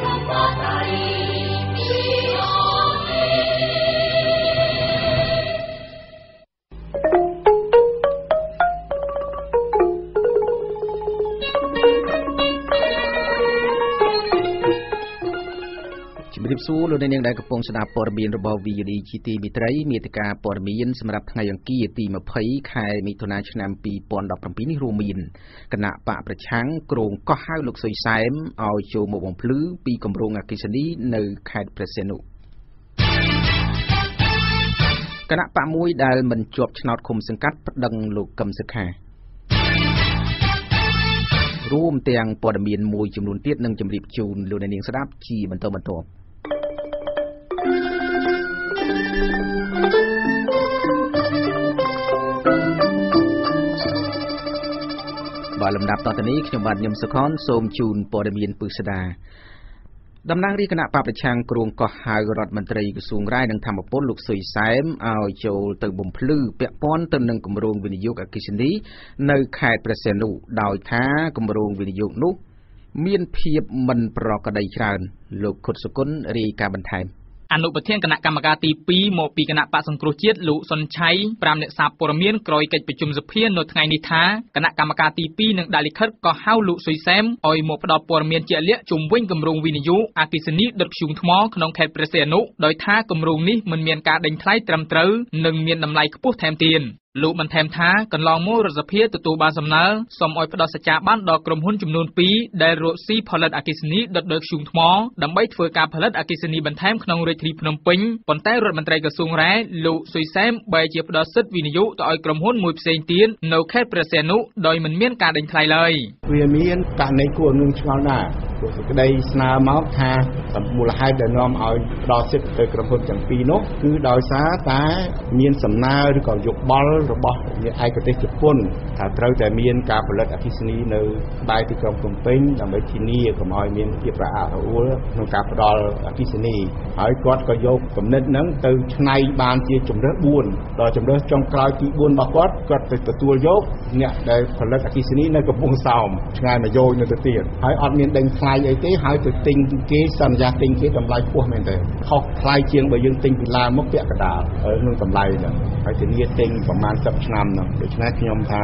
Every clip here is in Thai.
ทรงพอใจที่เรามีชิมริบซูโลเนียงได้กระพงสนาปอร์มีนระบอบวีดีจีทีมิตรัยมีติกาปอร์มีนสำหรับไงยังกี้ตีมาเผยขายมีธนาชนามปีปอนดอกปรปีนิรูมินขณะปะประช้างกรงก็ห้าวลูกสวยแซมเอาโจมบงพลื้อปีกมรงอากิชนีในขายเปรเซนุขณะปะมวยได้เหมือนจวบชนอดคมสังกัดดังลูกกำศึกแห่ร่วมเตียงปอร์มีนมวยจำนวนเตี้ยนึงจำริบจูนโลเนียงสดับจีมันโตมันโตบาลำดับต่อจากนี้ขยมบันยมสก้อนโสมจูนปอดมีนปุษดาดำนางรีคณะปราบประชังกรุงก่อหายรัฐมนตรีกระทรวงไร่ดังทำมาปนลูกสวยแซมเอาโจเติมบ่มพลื้อเปียป้อนเติมหนึ่งกมรงวินิยุกอคิชินีในเขตประเสนุดาวท้ากมรงวินิยุนุเมียนเพียบมันปรากระไดชานลูกขุดสกุลรีกาบันไทยอนุประเทศคณะกรรมการตีปีโมปีคณะปะสังครุเชียลุสนชัยปรามเนศปรเมียนกรอยเกิดประชุมสเพียนนทไงนิท้าคณะกรรมการตีปีหนึ่งดาลิคัดก็ห้าวลุสวยแซมออยโมพดอปรเมียนเจเลียจุมวิ่งกำรงวินยุอากิสนิดดชุมทมอขนมแขกเปรเซนุโดยท่ากำรงนี้มันเมียนการดังไคล้ตรำเตอหนึ่งเมียนนำไหลขบุแถมเตียนลูกมันแถมท้ากันลองโม่รสเพียตตูบาสำนักสมออยพดอสจ่าบ้านดอกกรมหุ้นจำนวนปีได้โรซี่พลัดอากิสนีดัดเดิกชุมทมอดำใบเฟือการพลัดอากิสนีบันแทมขนองเรทรีพนมปิงปนแต่รถมันไตรกระทรวงแร่ลูกสวยแซมใบเจี๊ยบดอซึดวินยุต่ออยกรมหุ้นมวยเซนเตียนโนแคทเปรเซนุโดยมันเมียนการเดินไกลเลยเวียนเมียนการในกลุ่มหนึ่งชาวนาได้สนามอกท่าสมบูรณ์ให้เดินน้อมเอาดอซึดโดยกรมหุ้นจังปีนกคือดอยซาตาเมียนสำนักหรือก่อยกบอลระบบยังไอ้ก็ได้จุดพุ่นถ้าเราแต่เมียนการผลิตอภิชนีในใบที่กรมกลุ่มเป็นดังใบที่นี่ก็มอยเมียนเกี่ยวกับอาวุธในการผลิตอภิชนีไอ้ก็ก็ยกสมเด็จนั้นตัวในบานที่จุ่มเลือดบุญต่อจุ่มเลือดจงกลายที่บุญบกก็ตัวตัวยกเนี่ยได้ผลิตอภิชนีในกระปุกสาวงานมาโยนในตัวเตี้ยไอ้อดเมียนเด้งคลายไอ้เตี้ยหายตัวติงกี้สัญญาติงกี้ทำลายพวกเมียนเด้งเขาคลายเชียงใบยังติงกีฬามกเปียกระดาษนุ่งทำลายเนี่ยไอ้เตี้ยติงประมาณจับนำเนาะเด็กนักยมทา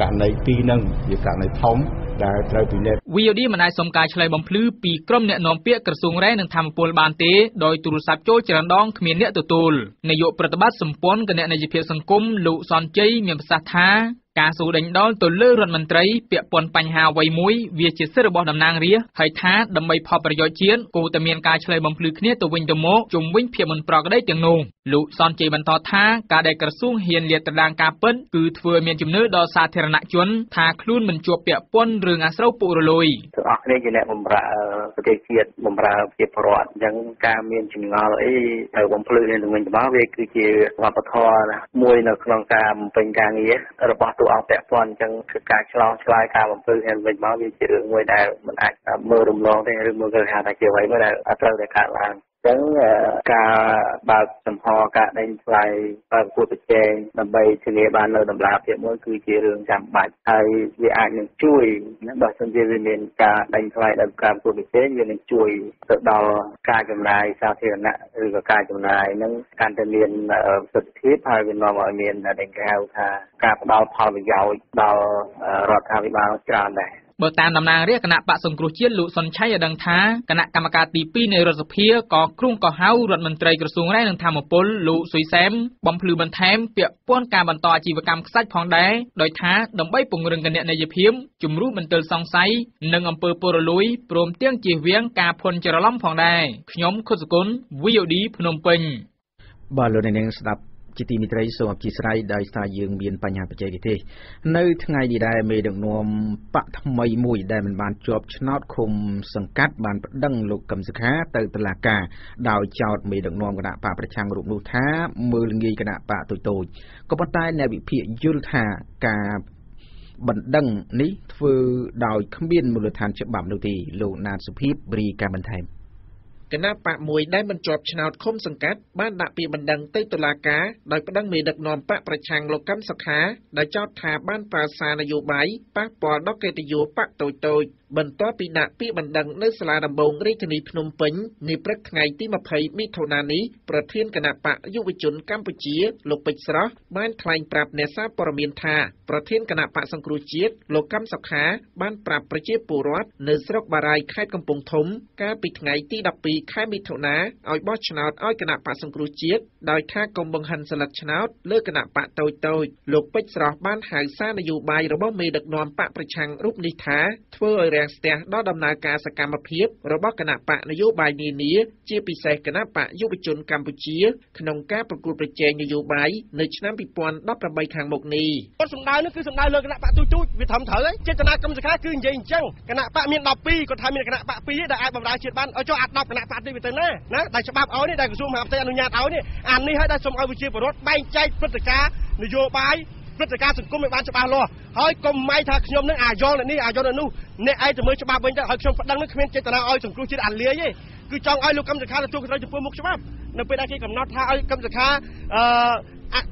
การในปีนึงอยู่การในท้องได้เราถึงได้วิวดีมันนายสมกายเฉลยบอมพลื้อปีกร่มเนนอมเปียกระทรวงแร่หนึ่งทำปูนบานเตโดยตุลศัพท์โจจรันดองเขมียนเนตุตูลนายโยปฏิบัติสมปนกันเนในจิเพียสังคมลุซอนเจยเมียนภาษาท้าการสูดังดอนตัวเลือดรันมันไตรเปียปนปัญหาไวมุ้ยเวียจิตเสบบอดำนางเรียไฮท้าดำใบพอประโยชน์เชียนกูตะเมียนกายเฉลยบอมพลื้อเนตัววินดโมจุ่มวิ่งเพียมันปลอกได้เตียงนูลุซอนเจยบรรทอท้าการได้กระทรวงเฮียนเลียตระดางกาเปิ้ลคือเฟือเมียนจุ่มเนื้อดอสาเทรณชนทาคลุ่นมันจวบเปียปนเรื่องอาเซาปุโรลอยตัวอักเนยเนี่ยมุมราประเทศเชียดมุมราเชียปรอดยังการเมียนจุ่มงาเลยไอ้บอมพลื้อเนี่ยตัววินดโมเวคือเจวัปทอนะมวยนักลองการเป็นการเงี้ยระบบตัวเอาแต่ปอนจังคือการชะลอชลายการบำเพ็ญเห็นเป็นบ้าวิจิตรมวยได้มันอาจเมื่อรุมร้องได้หรือเมื่อเกิดหาได้เกี่ยวไว้เมื่อใดอัตราได้ขาดลางจังการบาดสมพอการได้ลายบาดผู้ติดเจนนำไปเฉลี่ยบ้านเราดำลาเพียงว่าคือเจริญจำบาดไทยวิอาหนึ่งช่วยนักบาดสังเกตเรียนการได้ลายดำการผู้ติดเจนอยู่หนึ่งช่วยติดดาวการจำนายชาวเทวนาหรือการจำนายนั้นการเรียนสุดที่พาวินมาเรียนในแง่อุทาการดาวพาวิยาวดาวรอดทางวิบากการได้เบอร์ตามตำนานเรียกคณะปะสงครุเชียลุสนชัยดังท้าคณะกรรมการตีปีในรัฐเพียก่อกรุ่งก่อเฮารัฐมนตรีกระทรวงแรงทำมาปนลุสวยแซมบอมพลูบันแทมเปียป้วนการบรรทอจีวกรรมซัดพองแดงโดยท้าดำใบปุ่งเริงกันเนี่ยในยพิมจุ่มรูปมันเติร์ซองไซหนึ่งอำเภอปรลุยโปรมเตี้ยงจีเวียงกาพลจระล่ำพองแดงขยมโคสกุลวิวดีพนมเปญบอลลูนในเนืองสตับจิตมิตรไร้สมับจิตไร้ได้สายยืงเบียนปัญหาปัจจัยกิเทในทั้งไงดีได้เมื่อดังนวมปะทำไมมวยได้มันบานจบชนอดคมสังกัดบานดังลูกกำศึกฮะเติร์ตลากาดาวจอดเมื่อดังนวมกระดาปะประชังรุกลูท้ามือเงยกระดาปะตุยตุยก็ปัตตาในวิพียุลธากาบันดังนี้ฟื้นดาวขมิ้นมูลฐานฉบับดนตรีลูกนาสุพิบรีการบันเทิง คณะปะมวยได้บรรจบชนาวคมสังกัดบ้านดาปีบันดังเตยตุลากาโดยประดังมีดักนอมปะประชังโลกันสักขาได้เจ้าทาบ้านปราสานโยบายปะปอดอกเกตโยปะโตยบรรทอปีนาปีบันดังในสลาดำบงราชนีพนมเปิญในประเทศไทยที่มาเผยมิถนานี้ประเทศคณะปะยุวชนกัมพูชีโลกปิศระบ้านไทยปราบเนซาปรมินทาประเทศคณะปะสังครุจิตโลกันสักขาบ้านปราบประเจปูรัตเนสรกบารายค่ายกำปงถมกาปิดไงที่ดับปีค่ายมิถนาอ้อยบอชนาวอ้อยคณะปะสังครุจิตโดยท่ากรมบังหันสลัดชนาวเลือกคณะปะโตยโลกปิศระบ้านหายซานโยบายระบบมีดักนอมปะประชังรูปนิทาเทอแรงเสียด้อดำนาการสกรรมเพียบระบบคณะปะนโยบายนี้เจียปิเศษคณะปะยุบจนกัมพูชีขนมก้าประกวดประเจงนโยบายในชนะปีปอนดับระบายทางบกนี้คนสมดาวนั่นคือสมดาวเลือกคณะปะจุยวิธามเถอะเจตนากรรมสังฆาคือเย็นจังคณะปะมีดับปีก็ทำมีคณะปะปีได้อาบรายเฉียดบ้านเอาเจ้าอัดดับคณะปะได้ไปเต็มนะนะได้ฉบับเอาเนี่ยได้กระทรวงมหาดไทยอนุญาตเอาเนี่ยอ่านนี่ให้ได้สมเอาวิจิตรรถใบใจพฤติการนโยบายพฤติการสุดก้มไม่บานจะบานรอเฮ้ยก้มไม่ทักยมนั่นอายอนนี่อายอนนู่นเนี่ยไอ้จะมือจะบานเป็นจะเฮ้ยชมดังนึกเขียนเจตนาอ้อยสมรู้คิดอ่านเลี้ยยี่คือจองอ้อยลูกกำจัดข้าตัวเราจะพูดมุกใช่ไหมนั่นเป็นอาชีพกับน็อตท่าอ้อยกำจัดข้า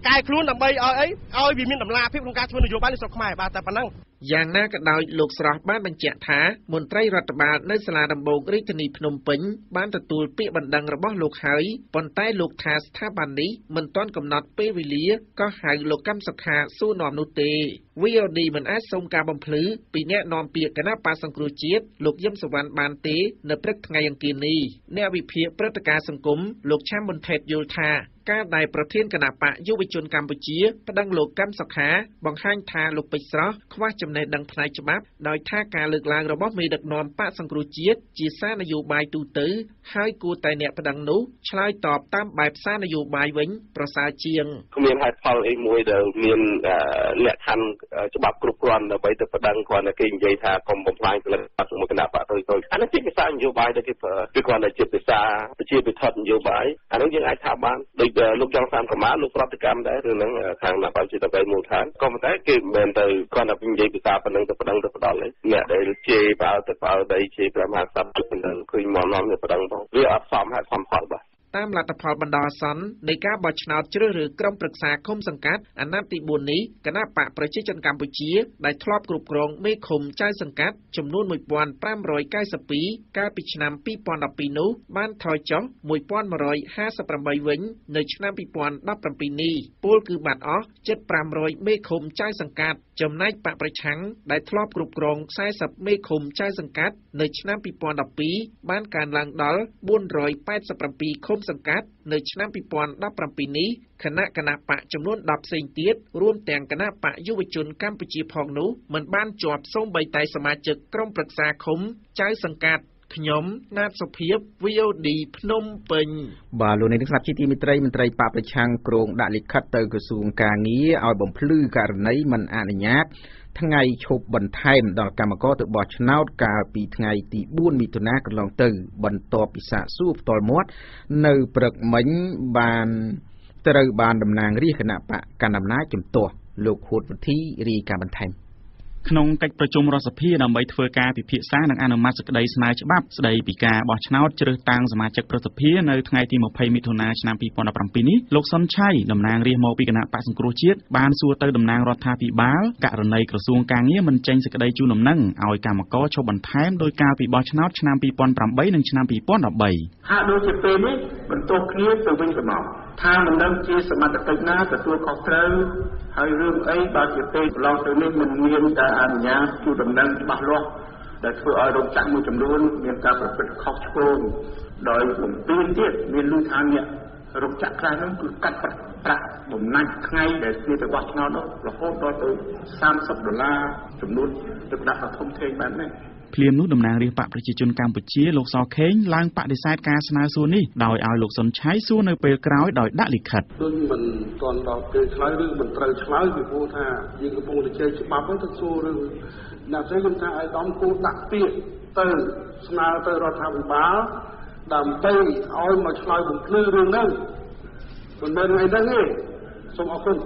กายคลุ้นดับใบอ้อยบีมินดับลาพิพงการชวนนโยบายในสกหมายบาแต่ปนังอย่างน่ากระดอยหลกสระบ้านบรรเจาะท้ามณฑลรัฐบาลในสลาดำบงริธนีพนมเปิญบ้านตะตูเปียบันดังระบอบหลกหายปนใต้หลกทาสท่าบันนี้มันต้อนกำนัดเปวิเลียก็หายหลกกัมสักขาสู้นอมนุตีวิอดีมันอาจทรงการบำเพลือปีแน่นอนเปียกกนาปาสังครูเจียดหลกย่ำสวรรค์บานเตเนปรักไงยังกินนี้แนววิเพียประตกาสังคมหลกช้ำบนเทศโยธาการได้ประเทศคณะปะยุวชนกัมพูชีประดังโลกกัมสักขาบังคับทาหลกปิศระคว้าจำในดังพลายฉบับโดยท่าการเลือกลางระบบมีดักนอนปะสังครูเจียดจีซ่านโยบายตูตือให้กูแต่เนี่ยประดังนู้ชายตอบตามแบบซ่านโยบายเว้นประสาเชียงเมียนไฮพอลเองมวยเดิมเมียนเนี่ยทันฉบับกรุบกรอนไปแต่ประดังก่อนกินใจทากรมบังคับการเลือกตั้งคณะปะตัวอันนั้นที่เป็นซ่านโยบายได้ที่เปิดเป็นก่อนในจิตปิศาปิจิตปิทอดโยบายอันนั้นยังไอทาบ้านโดยลูกจองสามขมาลูกปฏิกรรมได้หรือนั่งทางนักปฏิบัติมูลฐานก็มาได้เก็บเงินแต่ก่อนนักวิจัยศึกษาปนังแต่ปนังแต่ปนังเลยเนี่ยได้เชี่ยวเปล่าแต่เปล่าได้เชี่ยวประมาณสัปดาห์เป็นเดือนคือมองน้อมในปนังบ้างเรื่องอับซ้ำให้ความพอบ้างตามรัฐพรบรรดาสันในการบอชนาเจริญหรือกรมปรึกษาคมสังกัดอันนับติบุญนี้คณะปะประชิจนกัมพูชีได้ทลอบกรุบกรองไม่คมใจสังกัดจำนวนมวยปอนปรามรอยใกล้สปีการปิดชนามปีปอนดับปีนุบ้านทอยจ้องมวยปอนมารอย50 ประมาณเว้นในชนามปีปอนดับประปีนี้ปูลคือบาดอ๋อ7 ประมาณไม่คมใจสังกัดจำนายปะประชังได้ทลอบกรุบกรองใช้สับไม่คมใจสังกัดในชนามปีปอนดับปีบ้านการลังดอล480 ประมาณปีคมสังกัดในชนะปีปอนดับประปีนี้คณะปะจำนวนดับเซนเตียดร่วมแต่งคณะปะยุวชนกัมพูชีพองนุเหมือนบ้านจอบส่งใบไตสมาชิกกรมปรึกษาคมใจสังกัดขยมนาฏสเพียบวิโอดีพนมเปิญบาลูในที่สับชีตีมิตรปาประชังโกรงดาลิคัตเตอร์กระทรวงการนี้เอาบ่มพลื้อการในมันอนุญาตทั้งไงชบบันไทมดอกกรรมก็ตัวบอชนาวกาปีทั้งไงตีบุญมีตัวนักลองตื่นบันตอปิสะสูบตอลมดในปรกเหม็นบานเตอร์บานดำนางรีขณะปะการดำน้าจมตัวโลกโคตรวันที่รีการบันไทมขนมกัดประชุมรสพีนำใบเทวกาปิพิษานังอนุมัติสกได้สมาชิกบับสกได้ปีกาบอชนาวเจริญตังสมาชิกรสพีในทั้งไงที่หมอภัยมิถุนาชนามปีปอนด์ประจำปีนี้โลกซ้ำใช่ดำนางเรียมอปีกนาปะสังครูเชียดบานสัวเตอร์ดำนางรัฐาปีบ้ากะรนัยกระทรวงการเงี้ยมันเจงสกได้จูนำนั่งเอาไอ้กามก็ชบันท้ายโดยกาปีบอชนาวชนามปีปอนด์ประจำใบหนึ่งชนามปีปอนด์ดับใบหากโดยเฉพาะนี้มันโตเครียดตัวเป็นสมองทางมันนั่งเจี๊ยสมาตะกิจนาแต่ตัวเขาเท่าให้เรื่องไอ้บาเจเปเราตัวนี้มันเงียบแต่อันนี้จูดำนั่งบาลอกแต่ตัวอารมณ์จังมือจำนวนเงียบการประพฤติข้อโชงโดยผมตีนเตี้ยเรียนรู้ทางเนี่ยอารมณ์จักรใครนั่นคือกัดประผมนั่งไงแต่เนี่ยแต่ว่าชนเราเราโคตรเราตัว$30จำนวนจะกระดับท่องเที่ยวแบบนี้เพลียมนุษย์ดำนางเรียปะประชาชนกัมพูชีโลกซอเค้งล้างปะดีไซน์การสนาซูนี่โดยเอาโลกสนใช้ซูในเปลือกร้อยโดยดักลิขัดซึ่งมันตอนเราเกยคล้ายเรื่องมันเตยคล้ายอยู่โพธายิงกระปุกในใจฉบับว่าทั้งซูเรื่องน่าใช้คำท้าไอ้ดอมกูตักเตี้ยเตยสนาเตยเราทำบ้าดำเตยเอามาคล้ายบุกลื้อเรื่องนั้นมันเป็นไงนั่นเองสมอคุณ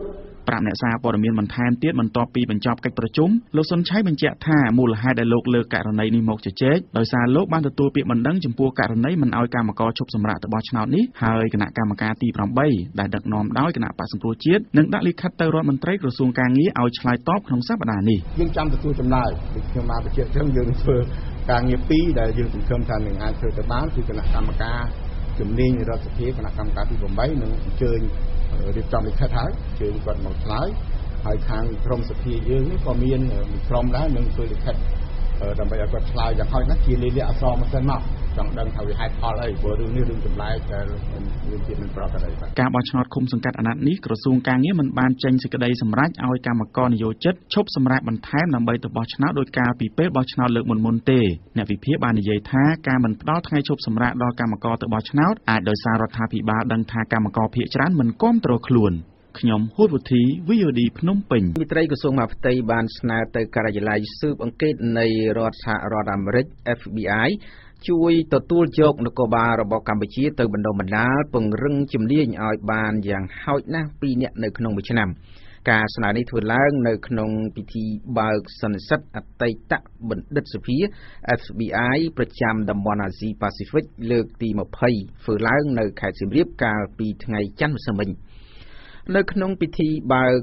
ปราณสาปรมีมันแทนเตี้ยมันต่อปีเป็นจอบกัดประจุมโลกสนใช้เป็นเจ้าท่ามูลหายได้โลกเลือกการในนิมกจะเจ๊ดโดยสารโลกบ้านตัวปีมันดังจมพัวการในมันเอาการมากรชกสมราตบอชนานี้หายขณะการมาการตีปรำใบได้ดักนอมได้ขณะป่าสัมโพเจี๊ยดหนึ่งได้ลิขัดเตอร์รถมันไตรกระทรวงการนี้เอาชายท็อปของซาบดานี่ยิ่งจำตัวจำได้เดินมาไปเจอเรื่องยืนเฟอร์การเงียบปีได้ยืนถึงเพิ่มทันหนึ่งอันเธอจะบ้านคือขณะการมาการจุดนี้เราจะเทียบขณะกรรมการที่ผมใบหนึ่งเชิญเรียบจำเลยค่าท้ายเชิญกวดหมอกท้ายหายทางกรมสตรีเยอะนี่ก็มีนกรมได้หนึ่งคือแค่ดำไปกวดท้ายอย่างเขานักกีฬาเรียกอัศวมันเส้นมากจังดังทวีไฮทอลไอ้บริเวณเรื่องจุดไล่แต่เรื่องที่มันปรากฏอะไรบ้างการบอชนอดคุมสังกัดอนาคตนี้กระทรวงการเงี้ยมันบานเจงสิกระไดสำรักเอาการมากรนิยมจัดชบสำรักมันแทมนำใบตบบอชนอดโดยการปีเป้บอชนอดเลือกมนมนเตเนี่ยปีเพียบานใหญ่ท้าการมันเล่าไทยชบสำรักรอการมากรตบบอชนอดอาจโดยสารรัฐาภิบาลดังทางการมากรเพียจร้านมันก้มตัวขลุ่นขยมโหดบุตรีวิโยดีพนมเป่งมิตรกระทรวงมหาดไทยบานสนาเตอการยาลายสืบอังกฤษในรัฐรอดอเมริก FBIช่วยต่อตู้โจกนกบาระบบการบัญชีเติมบันดาลบันดาลปงรึงจิมเลี้ยงออยบานอย่างหอยนะปีเนี่ยในขนมบิชนำการสนานในถุนล้างในขนมพิธีเบิกสันสัตอัตย์ตะบันดัชพี FBI ประจำดัมบอนอาซีแปซิฟิกเลือกตีมาเพย์ฝืนล้างในขายสินเรียบการปีไงจันทร์สมิงในขนมพิธีเบิก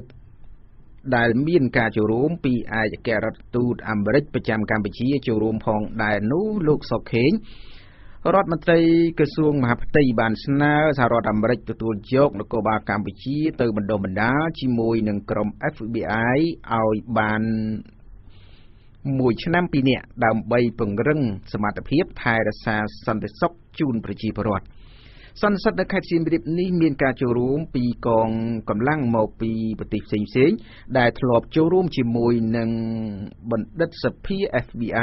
ได้มีการจูรมปีอาจแก่รัฐตูดอเมริกประจำการบัญชีจูรมพองได้นู้ลูกสกเข่งรัฐมนตรีกระทรวงมหาดไทยบานสนาสหรัฐอเมริกตัวยกนโยบายการบัญชีเติมบันดาลบันดาชิมวยหนึ่งกรม FBI เอาบานมวยชนะปีเนี่ยดำใบปึงรึ่งสมาร์ทเพียบไทยรัฐสันติสุขจูนประชีพรัฐสันสัตย์ในขณะที่บริบนี้มีการจูรูมปีกองกำลังมาปีปฏิเสธเสียงได้ถล่มจูรูมชิมวยหนึ่งบนดัชพีเอฟบีไอ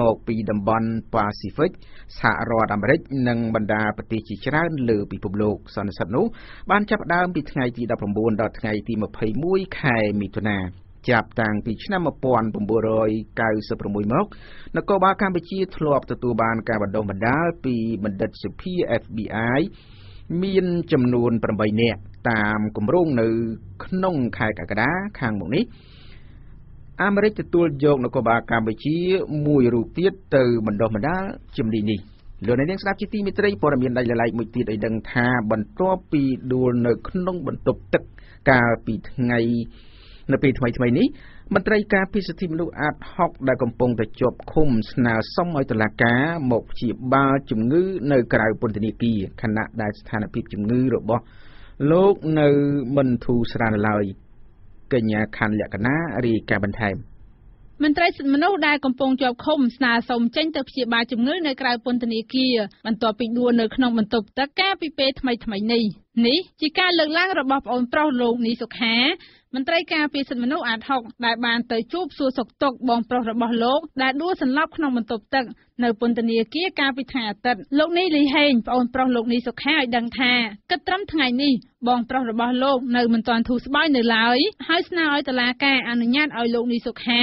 มาปีดัมบอนแปซิฟิกสหรัฐอเมริกหนึ่งบรรดาปฏิจิตรานหรือปีพบโลกสันสัตย์นู้บ้านจับดาวปีไงที่ดับผมบูนดอทไงที่มาเพย์มวยไข่มีตัวนาจับต่างปีชนะมาปอนปุ่มบัวรอยไก่สปรมวยมกนกบ้าการไปชี้ทลอบตัวบานการบันดงบันดาปีบันดัชพีเอฟบีไอมีนจำนวนประมาณเนี่ยตามกลุ่มรุ่งในขนมไข่กระดาข้างบนนี้อเมริกตัวยกนกบ้าการไปชี้มวยรูปเตี้ยตัวบันดงบันดาจำดีนี่เหลือในเรื่องสนับจิตีมิตรปรมีนได้หลายๆมวยตีได้ดังท่าบรรทุกปีดูในขนมบรรทุกตึกการปีไงในปีทำไมนี้มันรายการพิเศษที่มนุษย์อาจฮอกได้กำปงแต่จบคุมสนาซ่อมไอตลากาหมกจีบาจุ่มงื้อในกลายปนตินิกีขณะได้สถานพิจุ่มงื้อหรือบ่โลกในมันทูสารลอยกัญญาคันเหล่ากันนะรีการบันเทิงมันไตรสินมนุษย์ได้กำปงจบคมสนาสมเจนเตอร์พิบาจุ่มงื้อในกลายปนตินิกีมันต่อปีดัวในขนมมันตบตะแก้ปีเป้ทำไมนี่นี่จีการเลือกล่างระบบองค์ตรโลกนี้สุขแห่มันไตรการปีสันมนุษย์อาจหกได้บานเตยจูบสู่ศกตกบองประระบโลกได้ดูสันลับขนมมันตบตึกในปนตเนียเกียการปีถ่าตัดโลกนี้ลีเฮนปอนประโลกนี้สุขแห่ดังแท้กระทำทั้งไงนี่บองประระบโลกในมันตอนถูสบายเหนือไหลให้สนาอ้อยตะลาแกอนุญาตเอาโลกนี้สุขแห่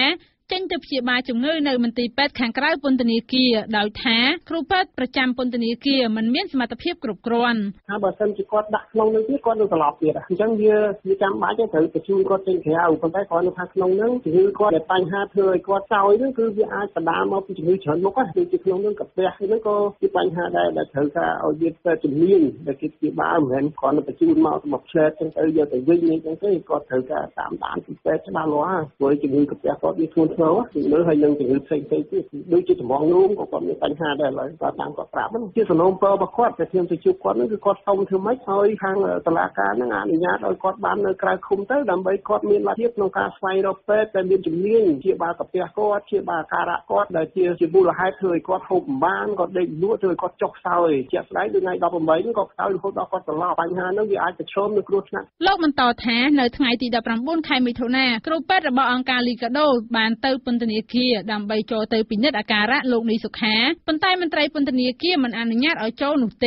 เจนจะเพียบาจุ่มเงยในมันตีเป็ดแข่งกล้าปนตเนียเกียดาวแท้ครูเป็ดประจำปนตเนียเกียมันเมียนสมรรถเพียบกรุบกรอนถ้าเบอร์เซนจีกอดดักลงนึงที่กอดดูตลอดเกียดจังเยอะมีจำหมายจะถือประชุมกอดเจนแถวคนใต้กอดพักลงนึงถือกอดไปห้าเธอกอดเสาอีนึงคือวิอาสดามเอาไปถือเฉินมันก็ถือจีลงนึงกับเปียอีนึงก็จีไปห้าได้แต่ถือก็เอายึดแต่จุ่มเมียนแต่กิจกีบ้าเหมือนกอดประชุมมาสมบเชิดจังเยอะแต่วิ่งจังเยอะกอดถือก็ตามถือเป็ดชนะล้อโดยจุ่มเงินกับเปียกอดมีทุนเราถึงเนื้อหายังถึงเส้นใจที่ดูจิตมองรู้ก็ความมีปัญหาได้เลยก็ตามก็ปราบมันที่สนมเปอร์บักคอดแต่เทียมจะจุกคอดนั่นคือกอดทรงถือไม้คอยทางตลาดการงานอนุญาตเอากอดบานในกลางคุมเต้าดำใบกอดมีมาเทียบนกกาไฟเราเปิดแต่เบียนจุ่มเลี้ยงเชียบากับเปียกอดเชียบาการะกอดได้เชียจิบุระให้เธอกอดหุบบ้านกอดได้ด้วยเธอกอดจกเสาเชียบไรด้วยไงดอกใบนี่กอดเสาหรือเขาดอกกอดตลาดปัญหานั่นคืออาจจะชมในกรุ๊ปนั้นโลกมันต่อแท้ในทั้งไอตีดับรำบุญใครมีเท่าแน่กรุ๊ปเปิดระเบิดอังการลีกาโดบานเต้าปนตเนียเกียดำใบโจเตยปิเนตอาการะโลกนี้สุขแห่ปนใต้มันไตรปนตเนียเกียมันอนุญาตเอาโจหนุเต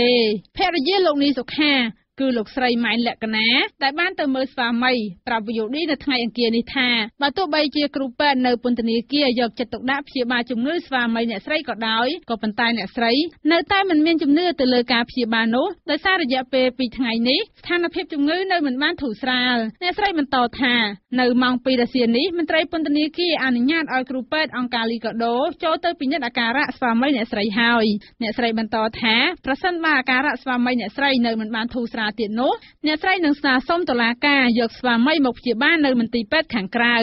เพรเยโลกนี้สุขแห่ คือหลกใส่ไม้แหลกนะแต่บ้านเติมเมอร์สามัยปรับประโยชน์ด้วยในทางอย่างเกียร์นิธามาตัวใบเชียกรูปเป็นในปุ่นตนีเกียร์หยกจะตกน้ำเพียบาจุ่มเนื้อสามัยเนี่ยใส่ก็ได้ก็ปันตายเนี่ยใส่ในใต้มันเมียนจุ่มเนื้อแต่เลกาเพียบาโน้แต่ซาระยะเปย์ปีทางนี้ทางนับเพียบจุ่มเนื้อในเหมือนบ้านถูสราเนี่ยใส่มันต่อท่าในมองปีละเสียนี้มันไตรปุ่นตนีเกียร์อนุญาตออยกรูปเป็นองการลีก็โดโจเตอร์ปีนัดอาการะสามัยเนี่ยใส่หายเนี่ยใส่มันต่อแท้ประสันมาอาการะสามัยเนี่ยใส่ในเหมือนบ้านถูสราเตียนโน้เนื้อไส้หนังสาส้มตัวลากาหยกสวาไม่หมกเฉียบ้านเลยมันตีเป็ดแข็งกรา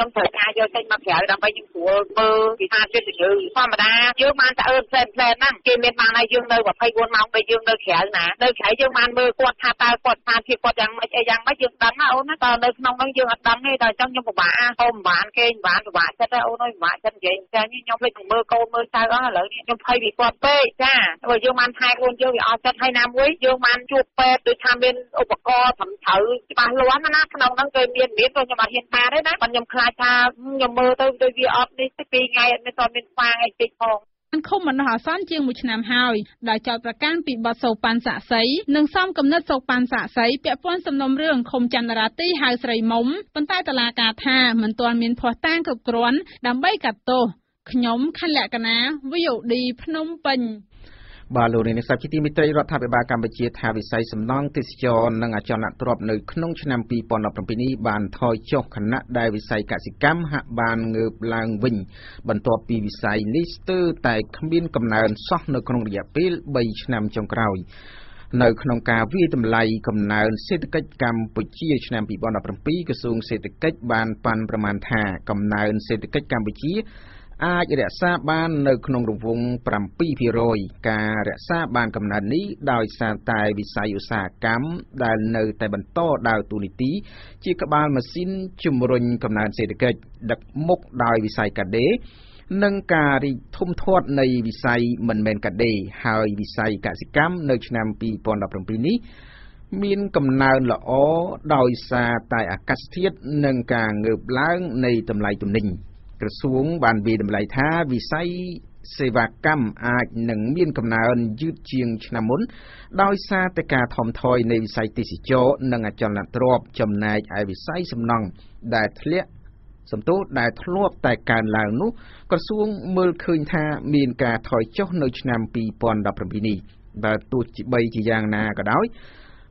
จำเสกอาโยเซนมาเขียวดำไปยิงหัวมือที่ท่าเชื่อถือธรรมดาเยอะมันจะเอิญเซนเซนนั่งเกมเป็นบางในยิงเลยว่าไพ่กวนมองไปยิงเลยแขนนะเลยแขนยิงมันมือกดทาตากดทาทีกดยังไม่ใช่ยังไม่ยิงดังนะโอ้นะตอนเลยน้องต้องยิงดังให้ตอนจังยิงบ่าต้มหวานเก่งหวานหวานจะได้โอ้น้อยหวานฉันเย็นฉันนี่ยกเลยถึงมือโกนมือชายก็เลยยิงไพ่ดีกว่าเป้จ้าว่ายิงมันไทยคนยิงอ๋อจะไทยน้ำเว้ยยิงมันจุกเป้โดยทำเป็นอุปกรณ์สำเถาบางล้วนนะน้องต้องเกมเบียนเบียนตัวจะมาเห็นตาได้นะมันยิงคลายชาหยมเมอตัวตัววีออฟนี่จะปีไงในตอนเป็นฟางไอติทองมันเข้ามันหาซ่อนเจียงมุชนามหายได้จอดประกันปิดบอสโซปันสะใสหนึ่งซ่อมกำเนิดโซปันสะใสเปียป้อนสำนมเรื่องคมจันทราตี้หายใส่หมมปันใต้ตลากาธาเหมือนตัวเมียนพอตั้งกับกรอนดำใบกัดโตขยมขันแหลกกันนะวิโยดีพนมเป็นบาลูในสัปดาห์ที่มิตรรัฐบาลกัมพูชีทาวิสัยสำนองติสยอนนังอาจารย์ตรอบในขนมชนามปีปอนดับปีนี้บานทอยโจคณะได้วิสัยกสิกรรมหะบานเงือบลางวิ่งบรรทบปีวิสัยนิสเตอร์แต่ขมิ้นกำเนิดซอกในขนมเดียบปีใบชนามจงกรอยในขนมกาวิตำไลกำเนิดเศรษฐกิจกัมพูชีชนามปีปอนดับปีกระทรวงเศรษฐกิจบานปันประมาณท่ากำเนิดเศรษฐกิจกัมพูชีอาจจะทราบบ้านในขนมรวงปรัมปีพิโรยการทราบบ้านกำนันนี้ดาวสาตายวิสัยอุตสาหกรรมได้ในแต่บันโตดาวตุนิตีจีกบาลมาสินจุมรนกำนันเศรษฐกิจดักมกดาววิสัยกระเดนังการิทุ่มทอดในวิสัยมันเป็นกระเดหายวิสัยกสิกรรมในชนามปีปอนดับรมปีนี้มีนกำนันละอ้อดาวสาตายอากาศเทียดนังการเงือบล้างในตำไลตุนิงกระทรวงบานเบียดมาไล่ท้าวิสัยเสวากรรมอาจหนึ่งเมียนกำเนิดยืดเชียงชนมุนดอยซาตกาทอมทอยในวิสัยติสิโจนังอาจารย์ตรอบจำนายไอวิสัยสำนองได้ทะเลสมตุได้ทลวบแต่การลางนุกระทรวงเมื่อคืนท่ามีนกาถอยโจในชนามปีปอนดับประพินีบาตุจิใบจียางนากระด้อย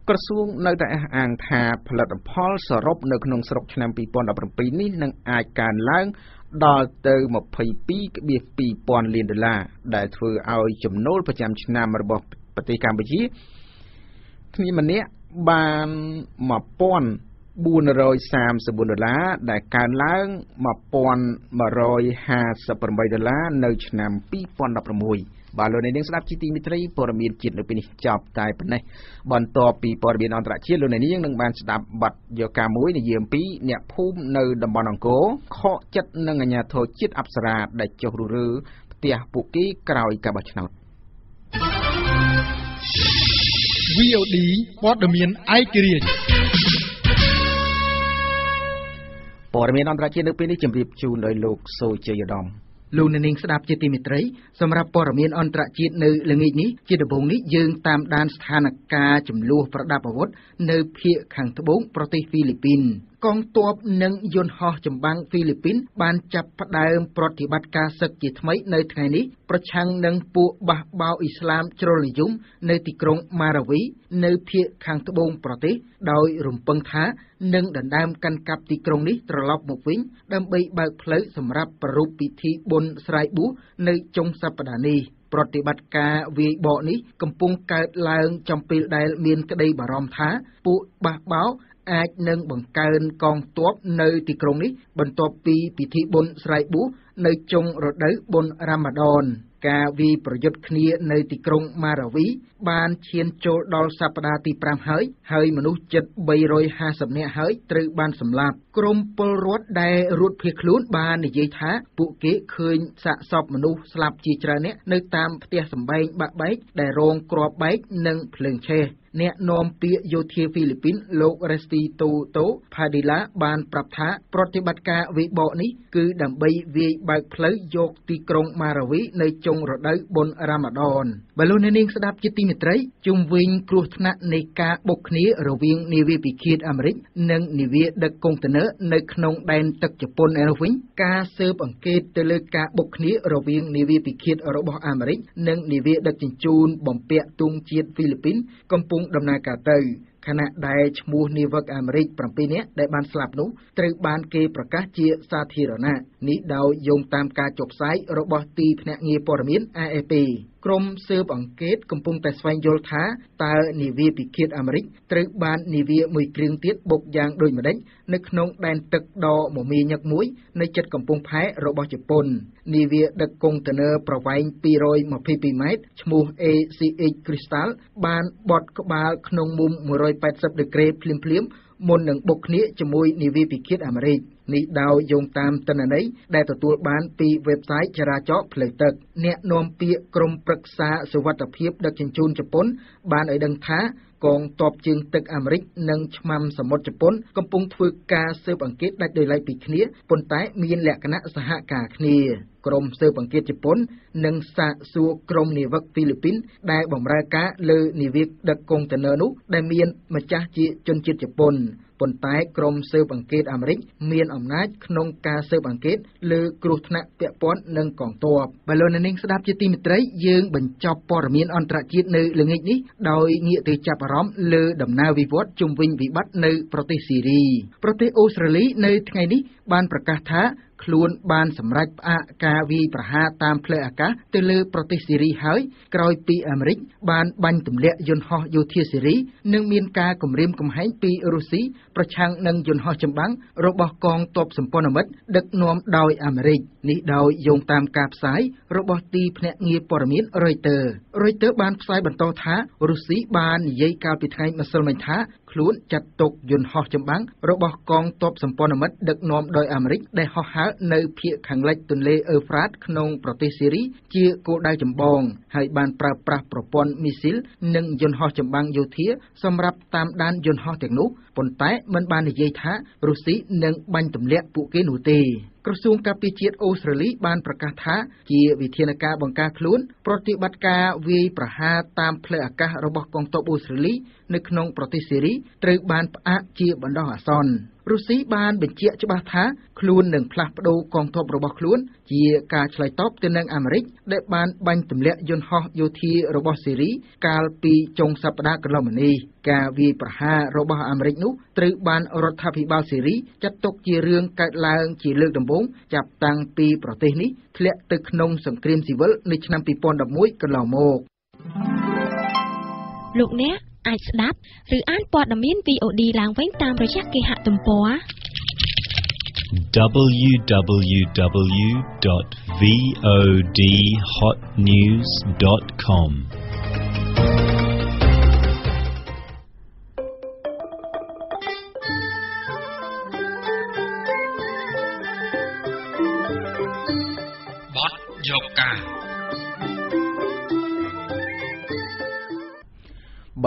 กระทรวงในแต่อ่างทาผลิตพอลสรบในขนมสรบชนามปีปอนดับประพินีนังอาจการลางดอลเตอร์มาพายปีกเบียปีปอนเลนดลาได้ถือเอาจำนวนประจำชนามระบบปฏิกรรมปีที่มันเนี้ยบานมาปอนบูนรอยสามสบุนดลาได้การล้างมาปอนมารอยหาสปอนใบดลาในชนามปีปอนดับประมวยบาลในเดือนสัปดาห์ที่มิตรีปรมีจิตในปีนี้จับตายเป็นไงบอลต่อปีปรมีอันตรายเชื่อในนี้ยังหนึ่งบานสตับบัดโยกามุ้ยในเยี่ยมปีเนี่ยพุ่มในดับบอลองโก้ข้อจัดนั่งเงียโทจิตอับสราได้จบรูรือเตียปุกี้กล่าวอีกบัดชนน์วิโอดีปรมีไอเกเรียปรมีอันตรายเชื่อในปีนี้จำเรียบจูนโดยลูกโซเจยดอมลูกในนิงสดับจิตติมิตรสำหรับปรมีนอันตรจิตในเรื่องนี้จิตบงนี้ยืนตามด้านสถานการณ์จำลูกประดับอาวุธในเพียขังทบงประเทศฟิลิปปินส์กองตัวหนึ่งยนต์ฮอจำบังฟิลิปปินส์บานจับประเดิมปฏิบัติการศึกจิตไมในไทยนี้ประชังหนึ่งปูบะเบาอิสลามจรลยุมในติกรงมาราวีในเพียขังทบงประเทศโดยรุมปังท้าหนึ่งดันดามกันกับติกรงนี้ตลอดหมดวิ่งดำไปเบิกเพลสำหรับประรูปพิธีบนสายบุในจงสัปดาห์นี้ปฏิบัติการวีบอนี้กำปุงเกิดลายจำปีได้เมียนกระไดบารอมท้าปูบะเบาอาจหนึ่งบังเกินกองตัวในติกรงนี้บนตัวปีพิธีบนสายบุในจงรดได้บนรามดอนกาวีประยุทธ์คณีในติกรงมาราวีบานเชียนโจดอลสัปดาห์ที่พรำเฮยเฮยมนุษย์จัดใบรอยหาสำเนียเฮยตรึบานสำลับกรมปลรถได้รุดเพียคลุ้นบานในเยท้าปุเกะเคยสะสอบมนุษย์สลับจีจระเนะในตามเตียสำใบบะใบได้โรงกรอบใบหนึ่งเพลิงเชเนะนอมเปียโยเทฟิลิปปินโลกเรสตีโตโตพาดิละบานปรับทะปฏิบัติการวิบอนี้คือดัมใบวีบาเพลยโยกติกรงมาราวีใน จงระดับบนรามดอนบรรลุนิงสดับจิตติมิตรจุมวิงครูธนในกาบกนี้ระวิงนิเวปิคีดอเมริกนังนิเวดักกงตเนในขนมแดนตะจปนเอวิงกาเซอบังเกตเตลกาบกนี้ระวิงนิเวปิคีดอรบอเมริกนังนิเวดักจิจูนบ่มเปียตุงจีดฟิลิปปินกำปุงดำนากาเตยขณะได้ชมูนิวักอเมริกประเพณีได้บานสลับนุตรึกบานเกประกาศเจียสาธิรณะนิดาวยงตามการจบไซร์รบตีพนักงีปรมินไอเอพีกรมเสือบังเกตกำปุงแต่สวายโยธาตานิเวปิคิดอเมริกตรึกบานนิเวมวยกรึงเตี้ยบกยางโดยมาเด้งนึกนงแดนตึกดอหมอมียักมุ้ยในจัดกำปุงแพ้รบจีปนนิเวดักกงเตเนอร์ประวัยปีรอยมาพีปีไม้ชมูเอซีเอคริสตัลบานบอดกบาลขนงมุมมวยไปสับเดเกรพลิมพลิมมนหนึ่งบกนี้จะมวยนิเวปิคิดอเมริกนิดาวยงตามตนาไนได้ต่อตัวบ้านปีเว็บไซต์จราจรเพลย์เตอร์เนนอมเปียกรมปรึกษาสวัสดิภาพดักจินจูนจะปนบ้านไอดังท้ากองตอบจึงตึกอเมริกนังชมัมสมมติจะปนกำปุงฝึกกาเซอร์บังเกตได้โดยไล่ปีคเนียปนแต่มีนแหลกคณะสหกาคเนียกรมเซอร์บังเกตจะปนนังสะสัวกรมนิวักฟิลิปปินได้บ่มรากะเลนิเวกดักกงเตเนนุได้มีนมาจ้าจีจนจิตจะปนปนท้ายกรมเซอร์บังเกตอเมริกเมียนอำนาจขนงกาเซอร์บังเกตหรือกรุธนะเปียป้อนหนึ่งกองตัวบอลนันนิงสดับจิตติมิตรยืงบรรจบปรมีนอันตรจิตในเรื่องนี้โดยเงียติจับร้อมเลือดำนาวิวัฒจุมวินวิบัติในประเทศซีรีประเทศออสเตรเลียในไงนี้บานประกาศท้าครูนบานสำรักอากาวีประหาตามเพลอากาเตลือประเทศซีรีหายกรอยปีอเมริกบานบันตุมเละยนฮอยูเทียซีรีหนึ่งมีนกากลุ่มริมกลุ่มหายปีรุสีประชังหนึ่งยนฮอจำบังรบกองตบสมปนอเมริกดักนวมดอยอเมริกนิดาวยงตามกาบสายรบตีแผนงีปรมินรอยเตอร์บานสายบรรโตท้ารุสีบานเยยกาปิไทยมาสมัยท้าครูนจัดตกยนฮอจำบังรบกองตบสมปนอเมริกดักนวมดอยอเมริกได้ฮอหาในเพียขังเล็กตุนเลเอฟรัดขนงประเทศซีรีเจียโกได้จำบองให้บานปราบปราบปรปนมิซิลหนึ่งยนฮอจำบังโยเทียสำหรับตามด้านยนฮอแตงนุปนแต่มันบานในเยยท้ารุสีหนึ่งบันตุมเละปุเกนูเตกระทรวงการปิจิตโอสเตรเลียบานประกาศท้าเกี่ยวิเทนกาบังกาคลุนปฏิบัติการวีประหาตามเพลอาการะบบกองทัพโอสเตรเลียในขนงประเทศซีรีตรึกบานปะเจียบันดาซอนรุสีบานเป็นเจียจบาท้าคลุนหนึ่งพลัดดูกองทัพระบบคลุนเจียกาชไลท็อปเตนังอเมริกได้บานบันตุมเละยนฮอโยธีระบบซีรีกาลปีจงสัปดาห์กลมนีกาวีประหาระบบอเมริกนุตรึกบานรัฐพิบาลซีรีจัดตกเจียเรื่องการลางเจียเลือกดำบจับตังปีประเทศนี้เละตึกนงสงครามสิวลในชั้นปีปอนดับมุ้ยกันเหล่าโมกลูกเนี้ยไอซ์ดับหรืออ่านปอดดัมมินวีโอดีล้างไว้ตามระยะเกหะตุ่มปอ www.vodhotnews.com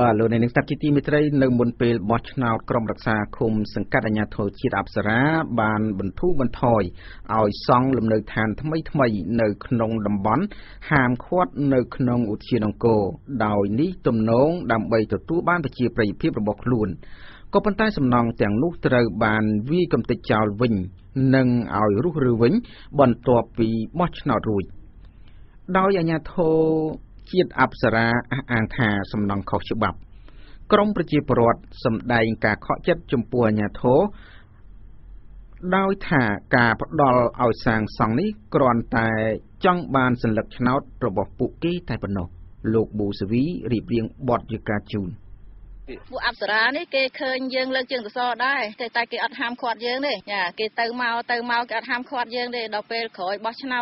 บาลในหนังสือจิตติมิตรในมณฑลบอชนาวกรมรักษาคมสังกัดอัญญาโทจิตอัปสราบานบรรทุบรรทอยเอาซองลำเนินทานทำไมเนยขนมดำบ้อนหามขวดเนยขนมอุชินองโกดาวนี้ตุ่มน้องดำใบตัวตู้บ้านประชีประยิบพิบระบบลุนก็ปันใต้สำนองแต่งลูกเตอร์บานวีกำติจาววิญนังเอาลูกเรือวิญบนตัวปีบอชนาวรุ่ยดาวอัญญาโทเชียดอับสราอ่างทาสำนองเขาฉบับกรมประจีปรดสำได้กาเคาะเจ็ดจมปัวญาโถดาวถากาพดอลเอาสางสองนี้กรอนแต่จ้องบานสันหลักชนาวระบบปุกี้ไทยปนกลูกบูสวีรีบเรียงบอดยูกาจูนบุอับสรานี่เกยเคยยิงเลิกเชียงตะซอได้แต่ตายเกยอัดหามขวดยิงเลยเนี่ยเกยเติมเมาเกยอัดหามขวดยิงเลยดอกเปรย์ขอยบอชน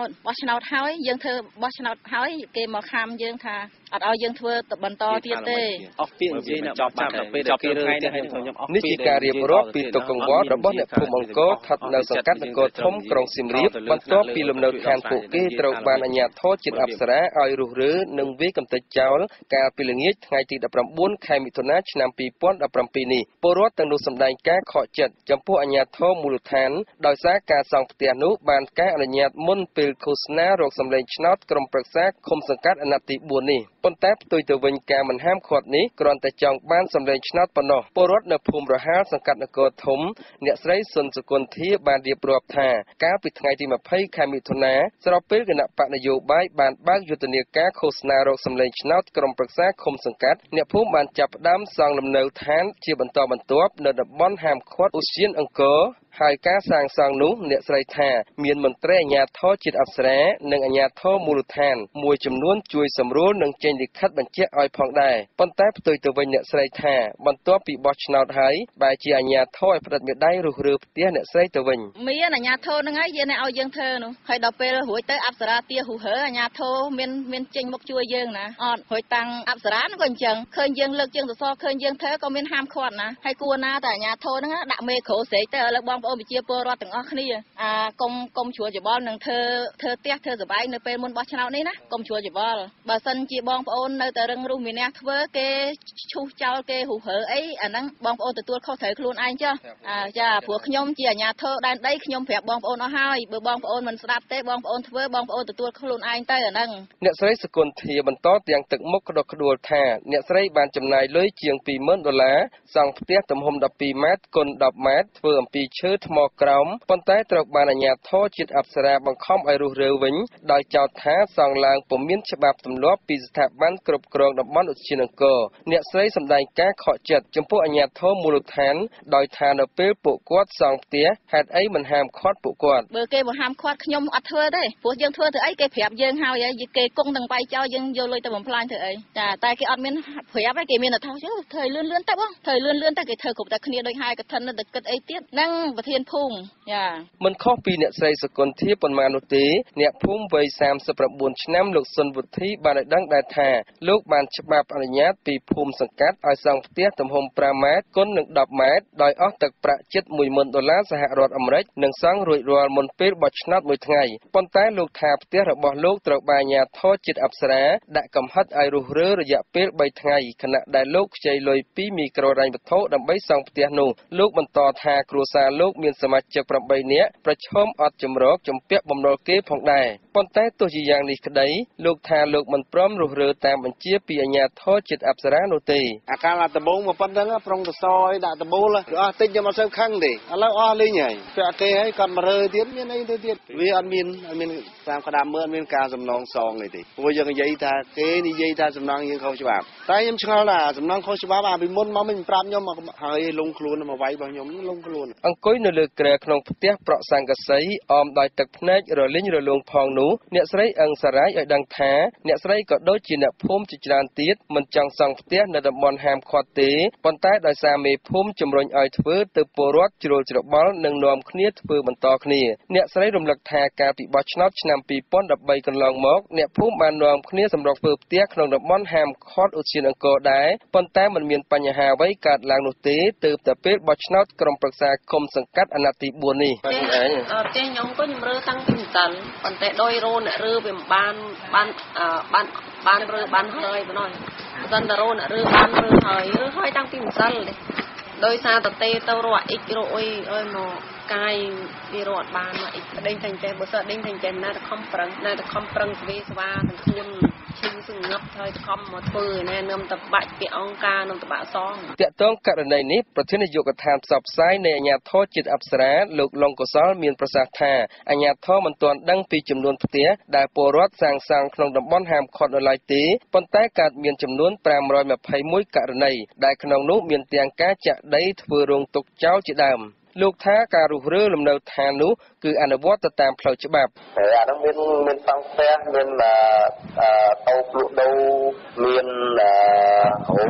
าวเท้ายิงเธอบอชนาวเท้าเกยหมอกคำยิงค่ะ อัดเอายังเท่าตับบรรทอที่เต้ออฟฟิศจีนอ่ะจับจับไปจับไปเลยที่ให้ทุกคนยอมออฟฟิศนิจิการีบรอบปีตกกงวอร์ระบบเนี่ยผู้มังกรถัดแนวสังกัดก็ทมกรองสิมรีบบรรทอปีลมแนวแคนปุกเกตระบาลอัญญาทอจิตอับสระออยรูหรือหนึ่งวิกำตัดเจ้าการปีเลี้ยงไงติดดับรำบุญใครมิถุนาชนามปีป้อนดับรำปีนี้ปรวัตตังดูสำแดงแก่ขอจัดจำพวกอัญญาทอมูลฐานดอยซาการสังเตียนุบานแก่อัญญามุ่นปีโฆษณาโรคสำเร็จชนะกรมปรึกษาคมสังกัดอนาติบุญนี่ปนแทบตัวตัววิญญาณมันห้ามขวดนี้กรอนแต่จองบ้านสำเร็จชนะปนอปรวัตนภูมิระหาสังกัดนกถมเนี่ยใช้ส่วนสกุลที่บานเดียบรอบท่าการปิดไงที่มาให้ใครมิถุนาสำหรับเปิดกันปะนโยบายบานบ้านยุติเนียแก่โฆษณาโรคสำเร็จชนะกรมปรึกษาคมสังกัดเนี่ยผู้มันจับดำซองลำเนาแทนเชี่ยบรรทบรรทบเนื้อดับบอลห้ามขวดอุเชียนอังกอหายการสร้างสางนุเนี่ยใส่แทนเมียนมันแตรญาท่อจิตอับแสหนึ่งญาท่อมูลแทนมวยจำนวนจุยสำรู้หนึ่งเจนดิคัดบัญชีอ้อยพองได้ปนแทบตัวตัวเนี่ยใส่แทนบรรทบปีบอชนาดหายใบจีญาท่อผลิตเมียได้รูหรือเตี้ยเนี่ยใส่ตัววิญเมียนญาท่อนั่งไงเย็นเอาเยื่อเธอหนูให้ดอกเปลือหัวเตออับแสเตี้ยหูเหอญาท่อเมียนเจนมกจุยเยื่อนะอ่อนหัวตังอับแสนั่งก่อนจังเคยเยื่อเลิกเยื่อตัวซอเคยเยื่อเธอก็เมียนห้ามขวัญนะให้กลัวนะแต่ญาท่อนั่งด่าเมฆโขเสเตอเลิกบอมโอเปเชียปรอตั้งอคนี่กรมชัวจีบอลหนึ่งเธอเตี้ยเธอสบายเนื้อเป็นมนบอชนาวนี่นะกรมชัวจีบอลบาสันจีบองปอนเนื้อแต่เรื่องรูมีเนี่ยเว้อเกชูเจ้าเกหูเหอไออันนั้นบองปอนแต่ตัวเขาเถยครูนไอเจ้าจ้าผัวขยมจีญาเธอได้ขยมแผลบองปอนเอาให้เบอร์บองปอนมันสลับเตะบองปอนเว้อบองปอนแต่ตัวครูนไอเต้อันนั้นเนี่ยใช้สกุลเทียบันโตเตียงตึกมกกระดกกระโดดแทนเนี่ยใช้บานจำนายเลยเจียงปีเมื่อดอลลาร์สั่งเตี้ยตำหมดับปีแมสกลดับแมสเฟื่องปีเชื้อทมกรมปนใต้ตรกบาลญาท่อจิตอับสราบังคับไอรูเรือวิญดอยเจ้าท้าสองลางปมมิ้นฉบับตำล้อปีสถาบันกรบกรองดับบ้านอุชินังโกเนี่ยใช้สำแดงแก่ขอจัดจำพวกญาท่อมูลฐานดอยทานเปิลปุกวัดสองเตี้ยแฮดไอมันห้ามคอดปุกวัดเบอร์เกย์มันห้ามคอดขยมอัดเธอได้ผัวยังเธอถือไอเกย์แผลยังหาวยายเกย์กงดังไปเจ้ายังโยเลยแต่ผมพลานเธอไอแต่เกย์อัดมิ้นแผลไอเกย์มิ้นอัดเท้าเชื่อเธอเลื่อนแต่บ้างเธอเลื่อนแต่เกย์เธอกบแต่คณีโดยหายกระทันแต่กระไอเตี้ยนั่งประเทศพุ่งมันข้อปีเนี่ยใส่สกุลที่ปนมานุตีเนี่ยพุ่งไปสามสประบุญน้ำหลกสนบุตรที่บานดังได้แทนลูกบานฉบับอนุญาตปีภูมิสังกัดไอสังเตียตำหงประมาทก้นหนึ่งดอกไม้ดอยออกตึกประชิดมุยมนดอลลาร์สหรัฐอเมริกหนึ่งสังรวยรวยมนเปิดบัชนัดมวยไงปนใต้ลูกแถบเตียระบบลูกตระบายญาทอจิตอับสระได้กำฮัดไอรูเรือระยะเปิดใบไงขณะได้ลูกใจลอยปีมีกระไรบัตโต้ดำใบสังเตียนูลูกบรรทอทาครูซาลูกมีสมัจากประเบยเนี้ยประชมอัดจมรกจมเปียบมรกเก็บของได้ปนแต่ตัวจีอย่างนี้ก็ได้ลูกทาลูกมันพร้อมรูเรือตามบัญชีปีอัญญาท่อจิตอับสระโนตีอาการละตะบูมาปนนั้นละพรองตะซอยด่าตะบูละอ๋อติดจะมาเส้นข้างดิแล้วอ๋อเลยไงแต่เกย์ให้กันมาเรือเทียนยังไงเทียนวิอันมินอันมินตามกระดามเมื่ออันมินการจำนองซองเลยดิว่ายังยัยตาเกย์นี่ยัยตาจำนองยังเขาฉบับแต่ยังเช้าละจำนองเขาฉบับอาบิมนมาไม่ปรามยมมาหายลงครูนมาไว้บางยมลงครูนอังกฤษเลือกเกลือขนมเตี้ยเปราะสังกสัยออมดอยตึกพนักเรือลิ้นเรือลงพองหนูเนี่ยใช้อังสารายอดังแท้เนี่ยใช้ก็โดยจีน่ะพุ่มจิจารตีดมันจังสังเตี้ยในตำบลแฮมคอตีปนใต้ดอยสามีพุ่มจำรอยอ้อยฟื้นตึกปวดจิโรจิโรบอลหนึ่งนวมเนี้ยฟื้นบรรทอเนี้ยเนี่ยใช้รวมหลักแท้การปีบอชนับชนำปีป้อนดับใบกันลองมกเนี่ยพุ่มบานนวมเนี้ยสำหรับฟื้นเตี้ยขนมตำบลแฮมคอตอุชินังโกได้ปนใต้มันมีปัญหาไว้การลางหนูตีตึกแต่เปิดบอชนับกรมปรึกษาคมสังกัดอนาติบัวนี่เจ๊ยองก็ยมเรือตั้งเป็นตันปันแต่โดยโรนเรือเป็นบ้านเรือบ้านเฮยไปหน่อยตันแต่โรนเรือบ้านเรือเฮยตั้งเป็นตันเลยโดยซาตเตเตอร์ว่าอีกโรยโอ้ยเนาะกายวิโรดบ้านมาอีกเด้งแทงใจบุษเด้งแทงใจน่าจะคอมปรังสวีสวาถึงคุณชิงสุงงับเธอจะคอมมาฟื้นแน่นำตะบะเปียองกานำตะบะซองเจ้าต้องการในนี้ประเทศนิยมกระทำสับไซในอัญญาท่อจิตอับสระหลุดลงกุศลมีนประสาทาอัญญาท่อมันตอนดังปีจำนวนเตี้ยได้ปวดสั่งขนมดับบอนแฮมคอนลายตีปนใต้การมีนจำนวนแปรมรอยแบบไผ่มุ้ยการในได้ขนมนุมีนเตียงกาจะได้ฟื้นรงตกเจ้าจิตดำลูกท้าการรูเรือลำเนาทานุคืออนุวัตตามเผาฉบับอันนั้นเป็นสังเสริมเป็นเตาปลุกดูเป็นโอ้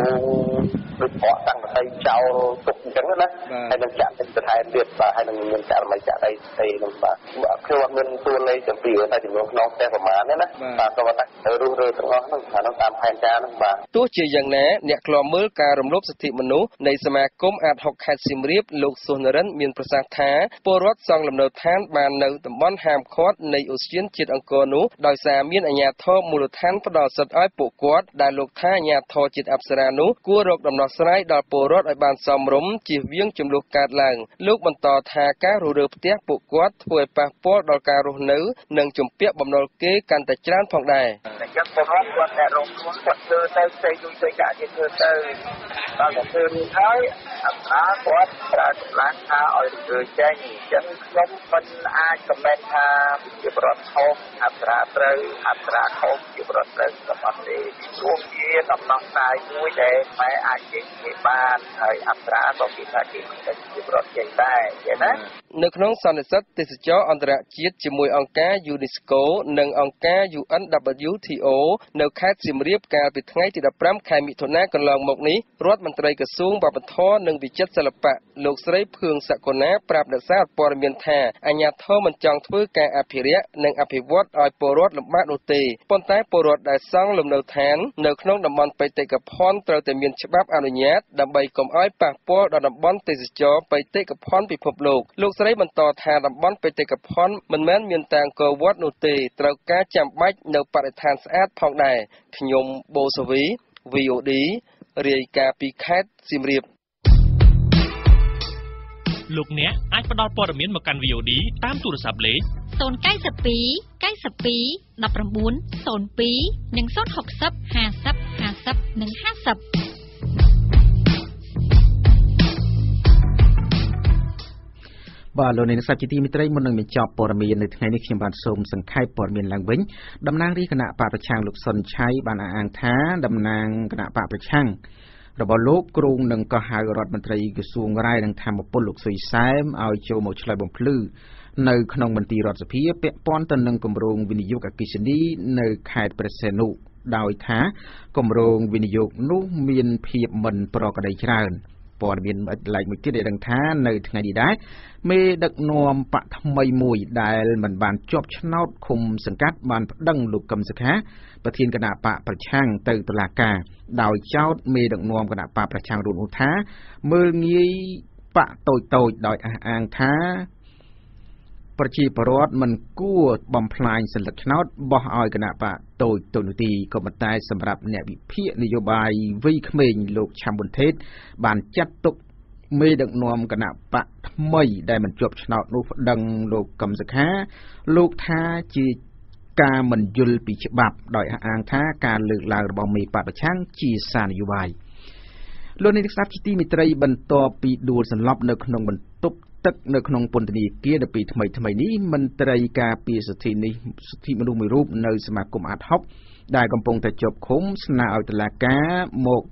ยปอดตั้งใจ จะเอาตกอย่างนั้นนะให้นักจัดเป็นไทยเดือดป่าให้นักเงินจัดมาจัดได้ในนักป่าคือว่าเงินตัวเลยจำปีว่าถ้าถึงน้องแต่ประมาณนั้นนะป่าก็ว่ารู้เรื่องต้องน้องต้องหาต้องตามแผนการนักป่าตัวเจียอย่างนี้เนี่ยกลอมมือการรำลึกสติมนุษย์ในสมาคมอาจหกขัดสิมรีบลูกส่วนนั้นมีประสาทท้าปรดซองลำเนิดท่านบานในตำบลแฮมคอร์ดในอุชินจิตอังกอนุดอยสามีอัญญาท่อมูลท่านประดอสอ้อยปุกกอดได้ลูกท่าอัญญาท่อจิตอับสรานุกัวรบดำนอสไนดอปรดอบานสมรมจีเวียงจำลูกการหลังลูกบรรทอทาการูเดือเตี้ยปุกกอดถวยปะปอดอการูเนื้อหนึ่งจุ่มเปียบบำนอเกกันแต่จานผ่องได้ร้านค้าออยเกอร์แจ้งยันยันปัญหาคอมเมนต์ค่ะจิบรถทองอัตราเตยอัตราทองจิบรถเตยสมัครเองช่วงนี้ตำนองนายมุ้ยแดงไปอาชีพในบ้านไทยอัตราต่อกิจการจิบรถใหญ่ได้เห็นไหมในขนมสันนิษฐานติดจ่ออันตรายจิตจมวยองค์การยูนิสโกหนึ่งองค์การยูเอ็นดับเบิลยูทีโอในค่ายจิมเรียบการปิดท้ายติดดับพร่ำใครมีทุนนักกันลองหมกนี้รถมันไตรกระซุ้งบาปท้อหนึ่งวิจัดสลับปะโลกสไลเพื่องสกุลน้ำปราบเดือดซาปอร์เมียนแทอัญญาท่อมันจองทื่อการอภิเรศหนึ่งอภิวัตออยปรดลำบากอุตีปนท้ายปรดได้สร้างลมเดือดแทนในขนมดับมันไปเตะกับพอนเตอร์แต่เมียนฉบับอนุญาตดับใบกลมอ้อยปากปอดดับบอลติดจ่อไปเตะกับพอนปิดพบโลกโลกสไลมันต่อแทนดับบอลไปเตะกับพอนมันแม้นเมียนแทงกวัตอุตีเตอร์การจำไว้ในปฏิทันสะอาดพองได้ขยมโบสวีวีโอดีเรียกาปีแคทซิมเรียบลูกเนี้ยอาจประดอปอดเมียนมากันวิโอดีตามตุรศัพท์เลยโซนใกล้สปีใกล้สปีดับประมูลโซนปีหนึ่งโซนหกซับห้าซับห้าซับหนึ่งห้าซับบอลลูนในสัปดาห์ที่มิตรได้มุ่งหนึ่งเป็นจอบปรมีในทางนิคมบ้านสมสังขยปรมีหลังเว้นดำนางรีขณะป่าประช่างลูกสนใช้บ้านอ่างท้าดำนางขณะป่าประช่างระบอบโลกกรุงหนึ่งก็หายรถมันตรีกระทรวงไรดังทำมาปลุกสวยแซมเอาโจมเอาชลายบอมพลื้อในขนมบันตีรถสเปียเปป้อนตันหนึ่งกำรงวินิยุกกิจนี้ในขายเปรเซนุดาวท้ากำรงวินิยุกนุ่มเมียนเพียบมันปรากฏใจปอดเบียนไหลมิตรได้ดังท้าในทางดีได้เมดักนวมปะทำไมมวยได้เหมือนบานจบชนาวคุมสังกัดบานดังลูกกำสักฮะประเทศกระดาปะประช่างเตยตลากาดาวเจ้าเมดักนวมกระดาปะประช่างรุนอุท้าเมืองนี้ปะโตยโตยดอยอ่างท้าประชีพรอดมันกู้บำพลายสันหลักนาวบ่ออ้อยกระดาปะโตยโตนุตีก็มาตายสำหรับแนววิเพียนโยบายวิเคราะห์โลกชามบนเทศบานจัดตกเมดังนวมกระดาปะไม่ได้มันจบชนอนุดังโลกกำสักฮะโลกท้าจีกามันยุลปีฉบับดอยอ่างท้าการเลือกลางระบอบมีปะประช่างจีสานโยบายโลกในทิศทางที่มีไตรบันตอปีดูสันลับในขนมบรรทุกตักในขนมปนตนีเกียรติปีทำไมนี้มันไตรกาปีสถินิสถิมนุษย์มีรูปในสมาคมอาทบได้กำปงแต่จบคุ้มสนาอัตลากาหมก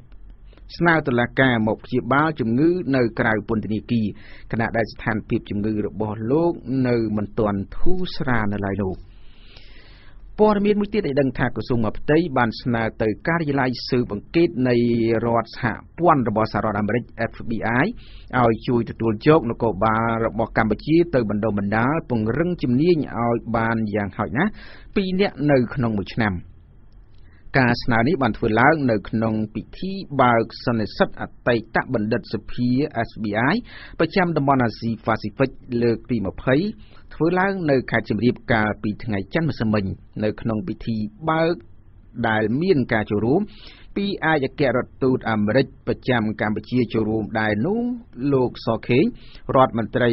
สนาอัตลากาหมกจีบ้าจุ่มงื้อในกลายปนตนีกีขณะได้สถานปีจุ่มงื้อบ่อโลกในมันตอนทุสราในลายโลกปอดมีมุติได้ดังทางกระทรวงมหาดไทยบานสนาเตยการยลายสื่อบังเกตในรอดสหป้วนระบอบสหรัฐอเมริกา FBI เอาช่วยตัวโจกนกบาระบอบกัมพูชีเตยบันดาลบรรดาปงเรื่องจิมเนียนเอาบานอย่างหอยนะปีเนี้ยในขนมมุชนำการสนานี้บานถือล้างในขนมปีที่บาร์สเนสัตอัตไตตะบันดัสเพีย FBI ประจำดัมบานาซีฟาซิฟิกเลือกตีมาเพยฟื้นล้างในการจิมรีบกาปีทางจันทร์มาสมิงในขนมปีทีบาร์ได้เมียนกาจูรูมปีอาจะแกะรถตูดอเมริกประจำการบัญชีจูรูมได้นู้โลกสอเขยรอดมันไตร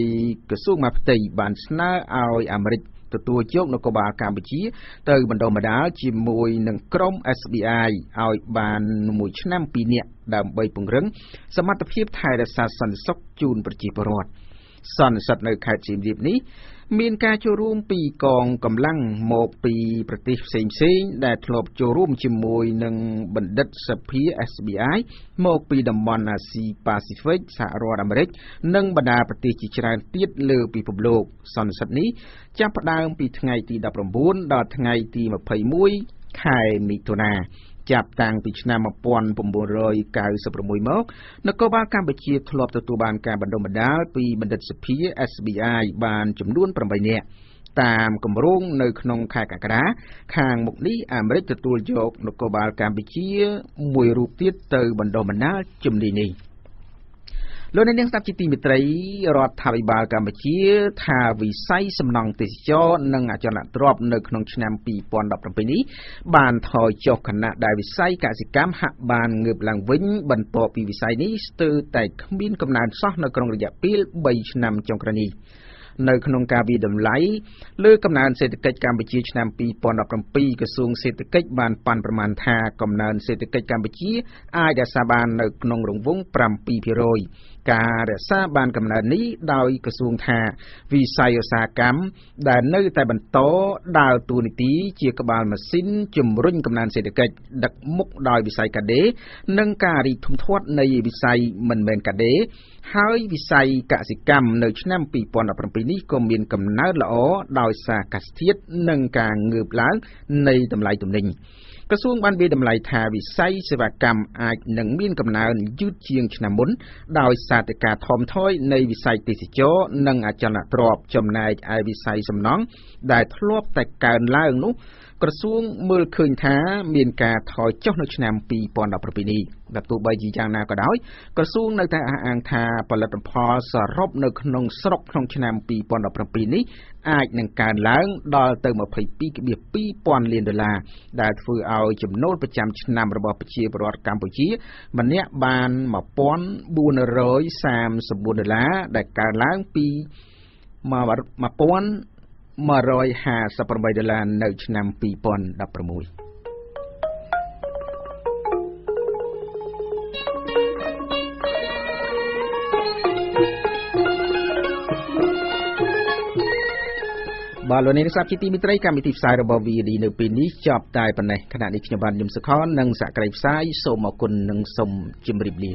กระซูมาปฏิบันสนาเอาอเมริกตัวเจ้านกบาการบัญชีเตยบรรดามาดาจิมวยหนึ่งกรม FBI เอาบานมุชน้ำปีเนียดำใบปุ่งเริงสมัติเพียบไทยและศาสันซอกจูนประจีปรอดสันสัตว์ในการจิมรีบนี้มีการโจรูมปีกองกำลังโมปีปฏิเสธเสียงได้ทลบโจรูมจิมวยหนึ่งบันดัตสเปีย FBI โมปีดัมบอนอาซีแปซิฟิกสหรัฐอเมริกหนึ่งบรรดาปฏิจิตรานติดเลือปีภูมิโลกสันสัตนี้จะประดามปีทางไงตีดับรมบุญดอทางไงตีมาเผยมุ้ยไข่มิโตนา จับต่างปิชนามาปอนปมบุรอยกายสปรมวยมกนักกบ้าการบัญชีทลอบตัวบานการบรรดมดาปีบรรดาสพีเอสบีไอบานจำนวนประมาณเนี่ยตามกำรุ่งในขนมขายกระดาษขางมุกนี้อเมริกตัวโยกนักกบ้าการบัญชีมวยรูปที่เตยบรรดมดาจำดีนี้โลกในเรื่องสับจิติมิตรรอดทาวิบาลการบัญชีทาวิไซสำนองติจอนังอาจารย์รอบในขนมชนามปีปอนดับลำปีนี้บานทอยจบขณะได้วิไซกสิกรรมหักบานเงือบหลังวิ่งบรรโตปีวิไซนี้ตื่นแต่ขมิ้นกำนันซอกในกรงระยะปีใบชนามจงกรณีในขนมกาบีดำไหลเลือกกำนันเศรษฐกิจการบัญชีชนามปีปอนดับลำปีกระทรวงเศรษฐกิจบานปันประมาณทากำนันเศรษฐกิจการบัญชีอาญาสาบานในขนมหลงวงปรำปีพิโรยการรักษาบานกำเนิดนี้โดยกระทรวงทาวิสัยอุตสาหกรรมได้เนื้อแต่บรรโตดาวตูนิตีเจียกบาลมาสิ้นจุ่มรุ่นกำนันเศรษฐกิจดักมุกโดยวิสัยกระเดนังการิทุ่มทวดในวิสัยมันเป็นกระเดหายวิสัยกสิกรรมในชั้นปีปอนด์ประปีนี้ก็มีกำเนิดละอ้อโดยสากัสเทียนังการเงือบล้างในตำลายตุ่มหนึ่งกระทรวงบัณฑิตำลายทาวิไซสวกรรมอาจหนึ่งมีนกำเนิดยืดเชียงชนะมุนดาวศาสตร์การทอมท้อยในวิสัยติสิโจนังอาจารย์ตรอบจำนายไอวิสัยสำนองได้ทลบแต่การล่าองนุกระทรวงมือคืนท้ามีนการถอยเจ้าหน้าชนามปีปอนดับประปีนี้กับตัวใบจีจางนาก็ได้กระทรวงในทางอ่างทาปลัดพอสรบในขนมสรบขนมชนามปีปอนดับประปีนี้อาจหนึ่งการล้างดอลเติมมาภัยปีเบียปีปอนเลียนดอลลาร์ได้ฟื้นเอาจำนวนประจำชนามระบอบประชีประวัติการปุจิมันเนี้ยบานมาปอนบูนร้อยสามสมบูรณ์ดอลลาร์ได้การล้างปีมาปอนมารอยหาสปรบายดลานในชนามปีปอนดับประมุยบอลลูนในสัปดาห์ที่มีตรายการมิติสายระบวีดีในปีนี้จบตายปันในขณะนี้ชนบันยมสะค้อนนังสะไกรสายสมกุลนังสมจิมริบลี